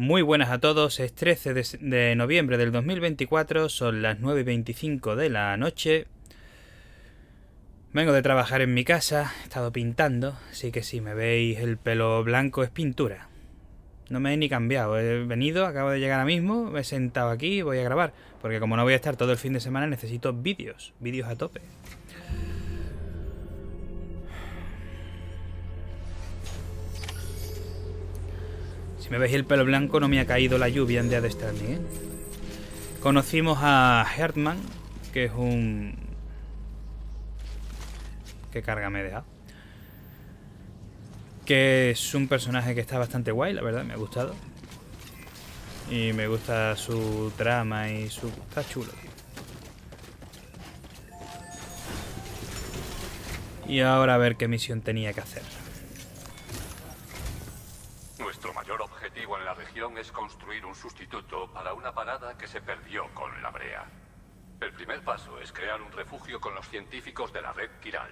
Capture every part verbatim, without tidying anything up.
Muy buenas a todos, es trece de noviembre del dos mil veinticuatro, son las nueve y veinticinco de la noche. Vengo de trabajar en mi casa, he estado pintando, así que si me veis el pelo blanco es pintura. No me he ni cambiado, he venido, acabo de llegar ahora mismo, me he sentado aquí y voy a grabar. Porque como no voy a estar todo el fin de semana necesito vídeos, vídeos a tope. Si me veis el pelo blanco, no me ha caído la lluvia en Death Stranding, ¿eh? Conocimos a Heartman, que es un... ¿Qué carga me he dejado? Que es un personaje que está bastante guay, la verdad, me ha gustado. Y me gusta su trama y su... Está chulo, tío. Y ahora a ver qué misión tenía que hacer. Nuestro mayor objetivo en la región es construir un sustituto para una parada que se perdió con la brea. El primer paso es crear un refugio con los científicos de la red Quiral.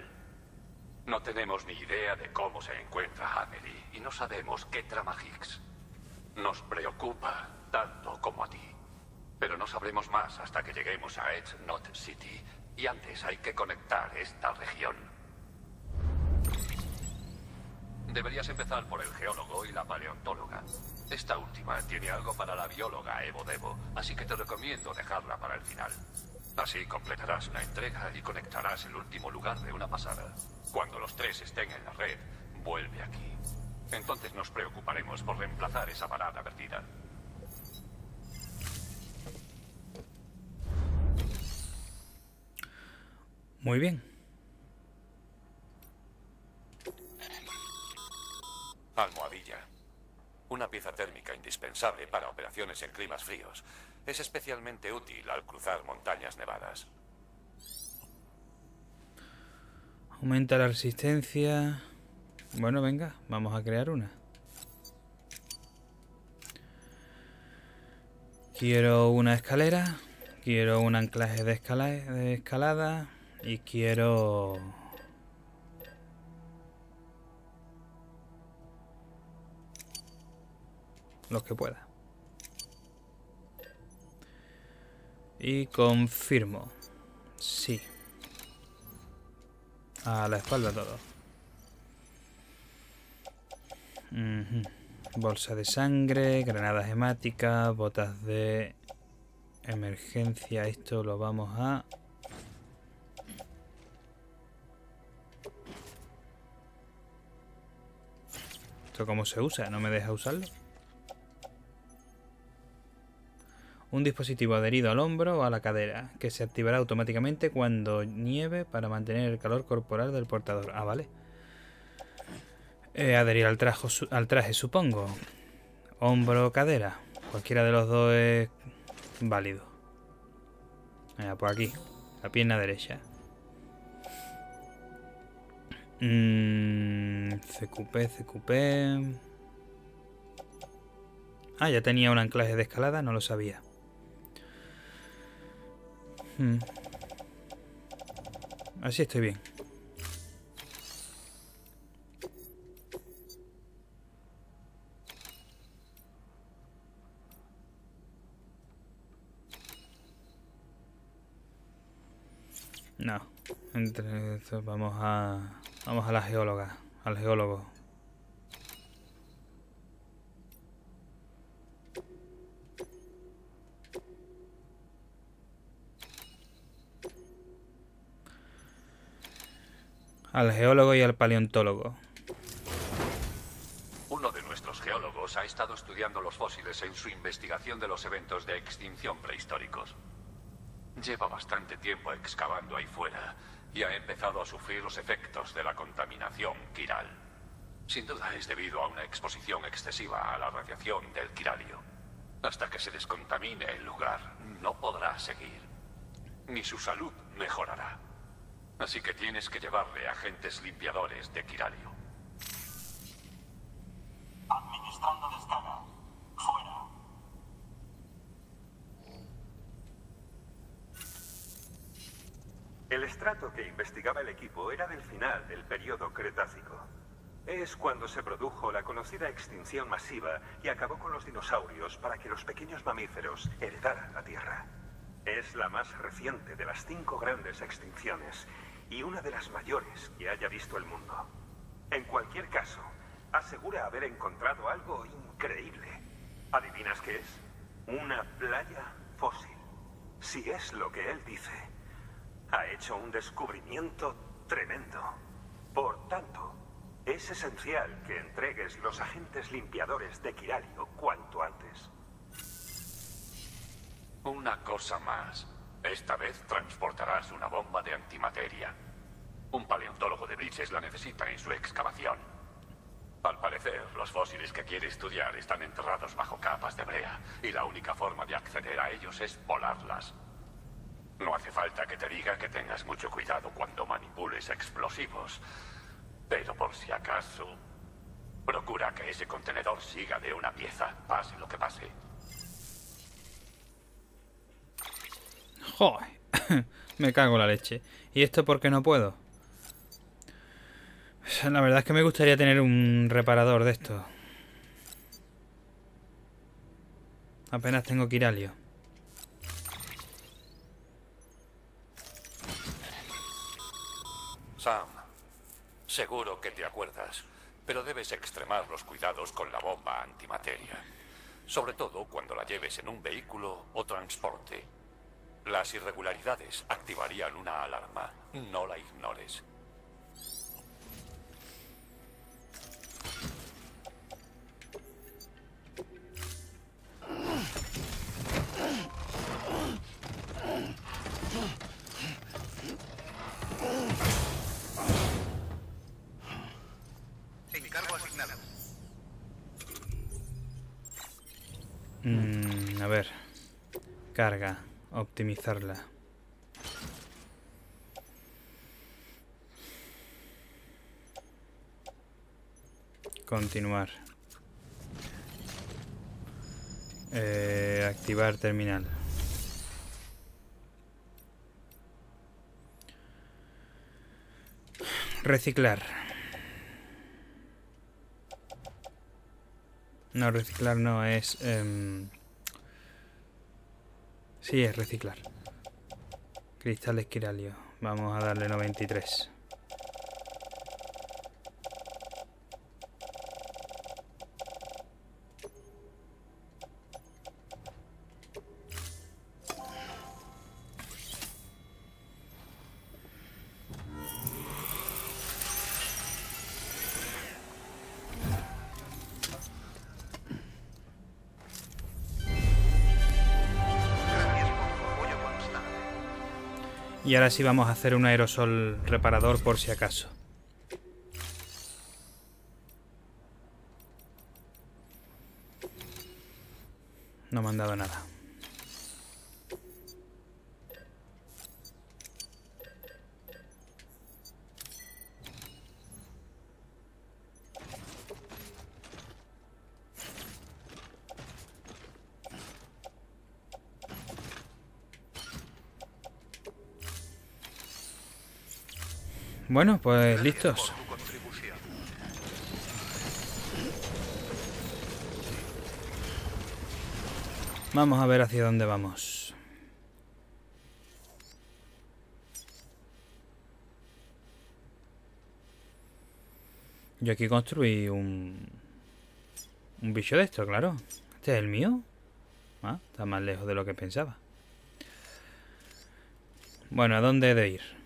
No tenemos ni idea de cómo se encuentra Amelie y no sabemos qué trama Higgs. Nos preocupa tanto como a ti. Pero no sabremos más hasta que lleguemos a Edge Knot City y antes hay que conectar esta región. Deberías empezar por el geólogo y la paleontóloga. Esta última tiene algo para la bióloga Evo Devo, así que te recomiendo dejarla para el final. Así completarás la entrega y conectarás el último lugar de una pasada. Cuando los tres estén en la red, vuelve aquí. Entonces nos preocuparemos por reemplazar esa parada perdida. Muy bien. Almohadilla. Una pieza térmica indispensable para operaciones en climas fríos. Es especialmente útil al cruzar montañas nevadas. Aumenta la resistencia... Bueno, venga, vamos a crear una. Quiero una escalera, quiero un anclaje de, escala de escalada y quiero... los que pueda. Y confirmo. Sí. A la espalda todo. Uh-huh. Bolsa de sangre, granadas hemáticas, botas de emergencia. Esto lo vamos a... ¿Esto cómo se usa? ¿No me deja usarlo? Un dispositivo adherido al hombro o a la cadera, que se activará automáticamente cuando nieve para mantener el calor corporal del portador. Ah, vale. Eh, adherir al, trajo, al traje, supongo. Hombro o cadera. Cualquiera de los dos es válido. Venga, pues aquí. La pierna derecha. Mm, C Q P, C Q P... Ah, ya tenía un anclaje de escalada, no lo sabía. Hmm. Así estoy bien. No, entre estos vamos a vamos a la geóloga, al geólogo. Al geólogo y al paleontólogo. Uno de nuestros geólogos ha estado estudiando los fósiles en su investigación de los eventos de extinción prehistóricos. Lleva bastante tiempo excavando ahí fuera y ha empezado a sufrir los efectos de la contaminación quiral. Sin duda es debido a una exposición excesiva a la radiación del quiralio. Hasta que se descontamine el lugar, no podrá seguir. Ni su salud mejorará. Así que tienes que llevarle agentes limpiadores de quiralio. Administrando descarga. Fuera. El estrato que investigaba el equipo era del final del periodo Cretácico. Es cuando se produjo la conocida extinción masiva y acabó con los dinosaurios para que los pequeños mamíferos heredaran la Tierra. Es la más reciente de las cinco grandes extinciones y una de las mayores que haya visto el mundo. En cualquier caso, asegura haber encontrado algo increíble. ¿Adivinas qué es? Una playa fósil. Si es lo que él dice, ha hecho un descubrimiento tremendo. Por tanto, es esencial que entregues los agentes limpiadores de Quiralio cuanto antes. Una cosa más. Esta vez transportarás una bomba de antimateria. Un paleontólogo de Bridges la necesita en su excavación. Al parecer, los fósiles que quiere estudiar están enterrados bajo capas de brea, y la única forma de acceder a ellos es volarlas. No hace falta que te diga que tengas mucho cuidado cuando manipules explosivos, pero por si acaso, procura que ese contenedor siga de una pieza, pase lo que pase. ¡Joder! Me cago en la leche. ¿Y esto por qué no puedo? La verdad es que me gustaría tener un reparador de esto. Apenas tengo quiralio. Sam, seguro que te acuerdas, pero debes extremar los cuidados con la bomba antimateria. Sobre todo cuando la lleves en un vehículo o transporte. Las irregularidades activarían una alarma. No la ignores. Encargo asignado. Mm, a ver. Carga. Optimizarla. Continuar. Eh, activar terminal. Reciclar. No, reciclar no es... Eh, Sí, es reciclar. Cristales quiralio. Vamos a darle noventa y tres. Y ahora sí vamos a hacer un aerosol reparador por si acaso. No me han dado nada. Bueno, pues listos. Vamos a ver hacia dónde vamos. Yo aquí construí un... un bicho de esto, claro. ¿Este es el mío? Ah, está más lejos de lo que pensaba. Bueno, ¿a dónde he de ir?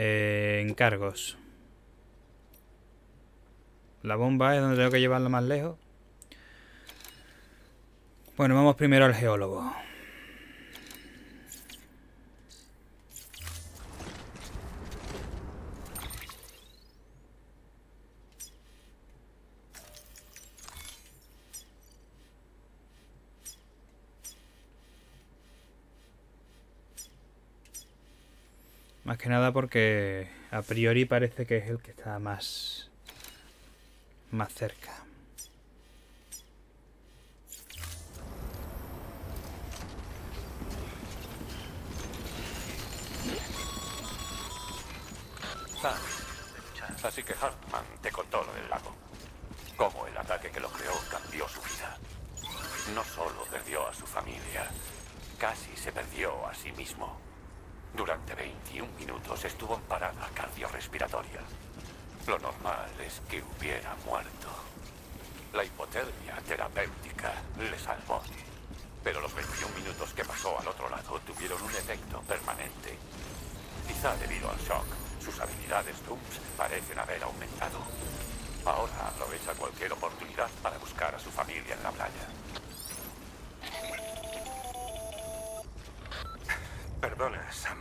Eh, encargos. La bomba es donde tengo que llevarla más lejos. Bueno, vamos primero al geólogo. Más que nada porque a priori parece que es el que está más, más cerca. Ah, así que Heartman te contó lo del lago. Cómo el ataque que lo creó cambió su vida. No solo perdió a su familia, casi se perdió a sí mismo. Durante veintiún minutos estuvo en parada cardiorrespiratoria. Lo normal es que hubiera muerto. La hipotermia terapéutica le salvó. Pero los veintiún minutos que pasó al otro lado tuvieron un efecto permanente. Quizá debido al shock, sus habilidades DOOMS parecen haber aumentado. Ahora aprovecha cualquier oportunidad para buscar a su familia en la playa. Perdona, Sam.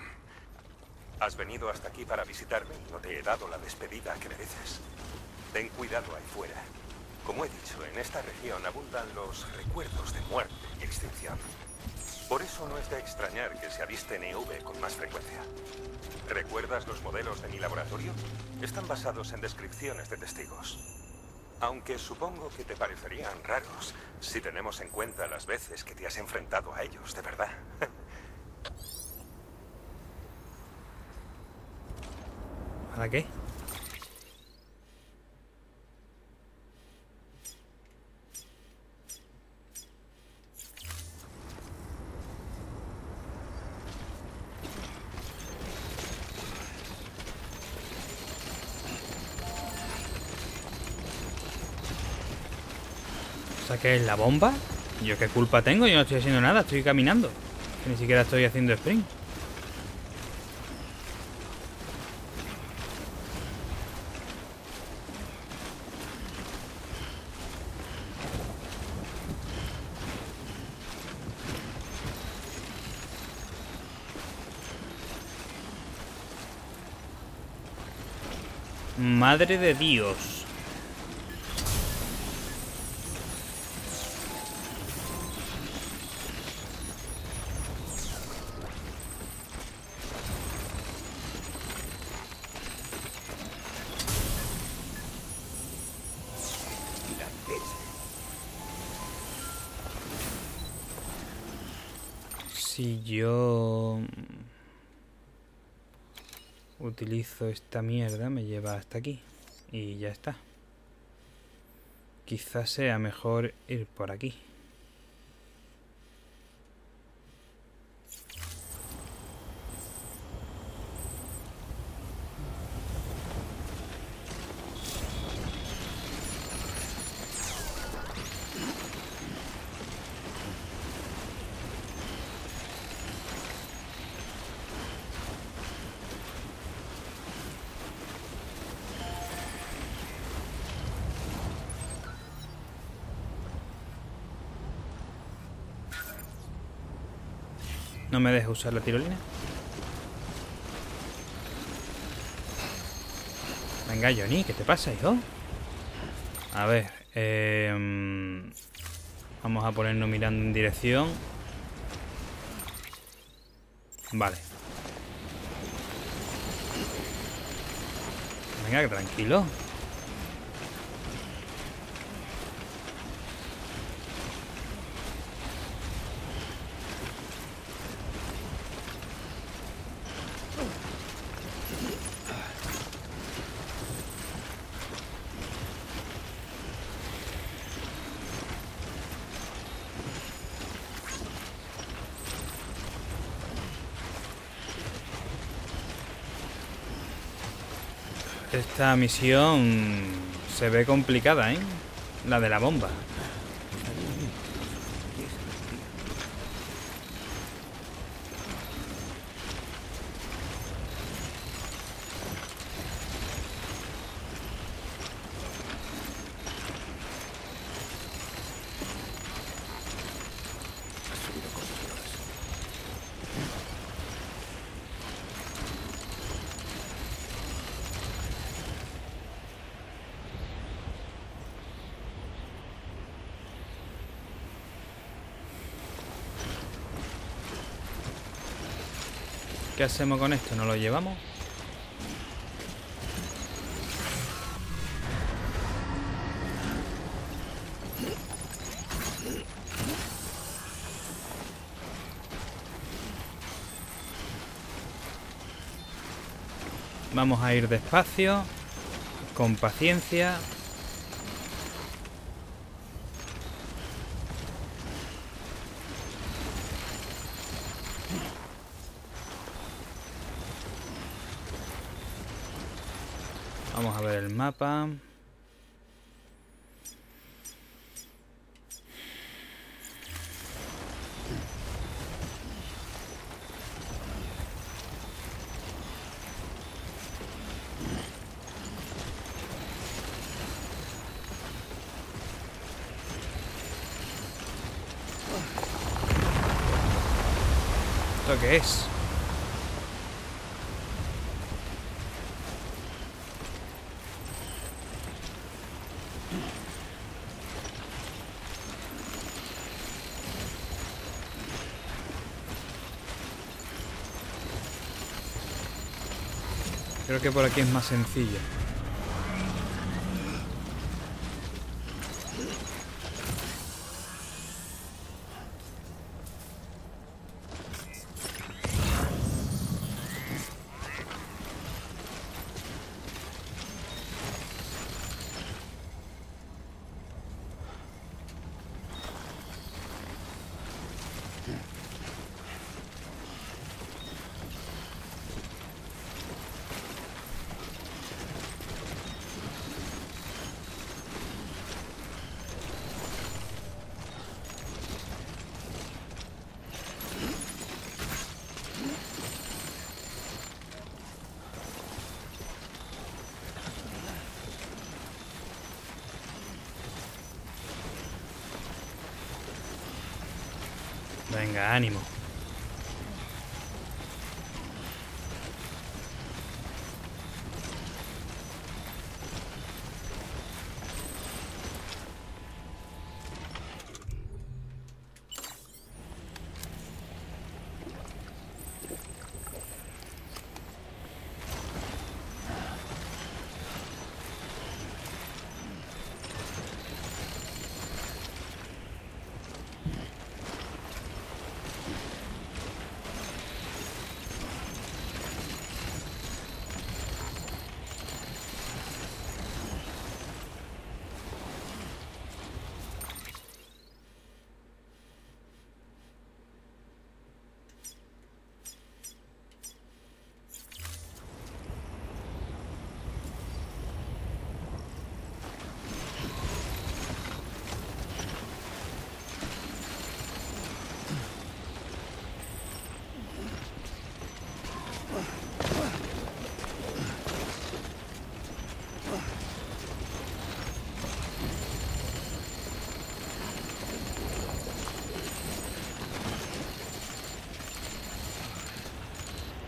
Has venido hasta aquí para visitarme y no te he dado la despedida que mereces. Ten cuidado ahí fuera. Como he dicho, en esta región abundan los recuerdos de muerte y extinción. Por eso no es de extrañar que se avisten E V con más frecuencia. ¿Recuerdas los modelos de mi laboratorio? Están basados en descripciones de testigos. Aunque supongo que te parecerían raros si tenemos en cuenta las veces que te has enfrentado a ellos, de verdad. ¿Para qué? O sea, ¿qué es la bomba? ¿Yo qué culpa tengo? Yo no estoy haciendo nada, estoy caminando. Ni siquiera estoy haciendo sprint. Madre de Dios. Si yo utilizo esta mierda, me lleva hasta aquí y ya está. Quizás sea mejor ir por aquí. No me deja usar la tirolina. Venga, Johnny, ¿qué te pasa, hijo? A ver, eh, vamos a ponernos mirando en dirección. Vale. Venga, tranquilo. Esta misión se ve complicada, ¿eh? La de la bomba. ¿Qué hacemos con esto? ¿No lo llevamos? Vamos a ir despacio. con paciencia. Vamos a ver el mapa. ¿Esto qué es? Creo que por aquí es más sencillo. Venga, ánimo.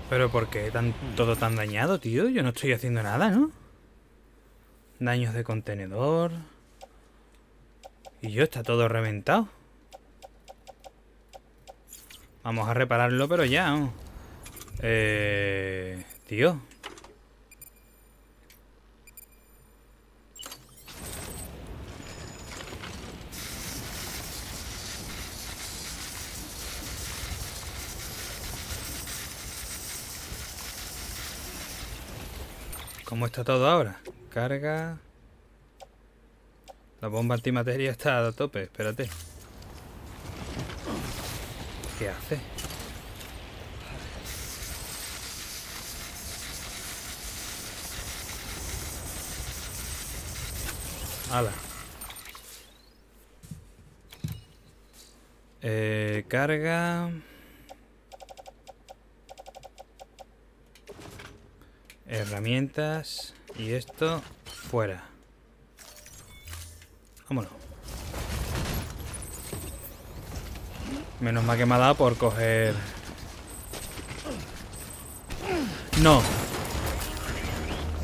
¿Pero por qué tan, todo tan dañado, tío? Yo no estoy haciendo nada, ¿no? Daños de contenedor... Y yo, está todo reventado. Vamos a repararlo, pero ya. ¿No? Eh... Tío. ¿Cómo está todo ahora? Carga... La bomba antimateria está a tope, espérate. ¿Qué hace? ¡Hala! Eh... Carga... Herramientas y esto fuera. Vámonos. Menos mal que me ha dado por coger. No.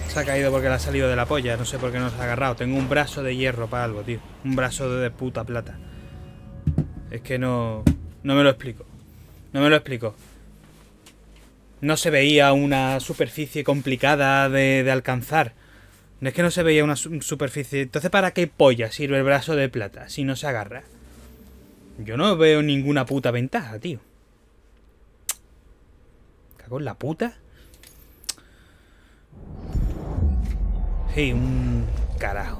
Se ha caído porque le ha salido de la polla. No sé por qué no se ha agarrado. Tengo un brazo de hierro para algo, tío. Un brazo de puta plata. Es que no... No me lo explico. No me lo explico. No se veía una superficie complicada de, de alcanzar. No es que no se veía una superficie... Entonces, ¿para qué polla sirve el brazo de plata si no se agarra? Yo no veo ninguna puta ventaja, tío. ¿Cago en la puta? Hey, un carajo.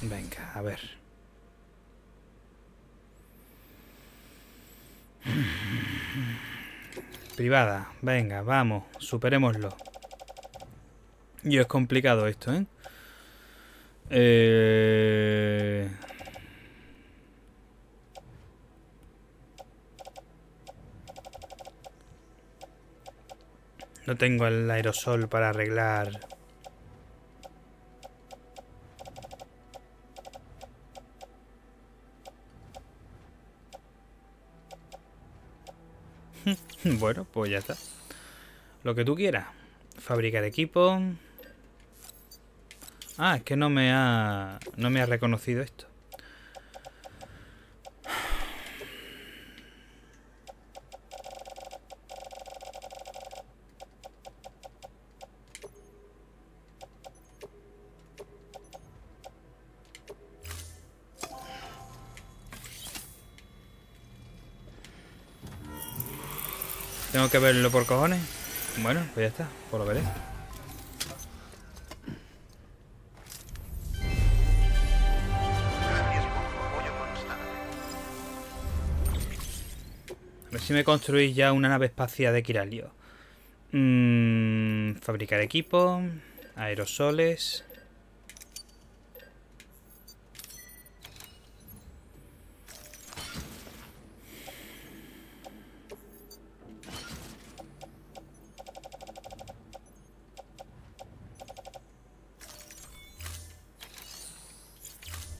Venga, a ver. Privada, venga, vamos, superémoslo. Y es complicado esto, ¿eh? Eh... No tengo el aerosol para arreglar. Bueno, pues ya está. Lo que tú quieras. Fabricar equipo. Ah, es que no me ha... No me ha reconocido esto. Tengo que verlo por cojones. Bueno, pues ya está, pues lo veré. A ver si me construís ya una nave espacial de quiralio. Mm, fabricar equipo, aerosoles.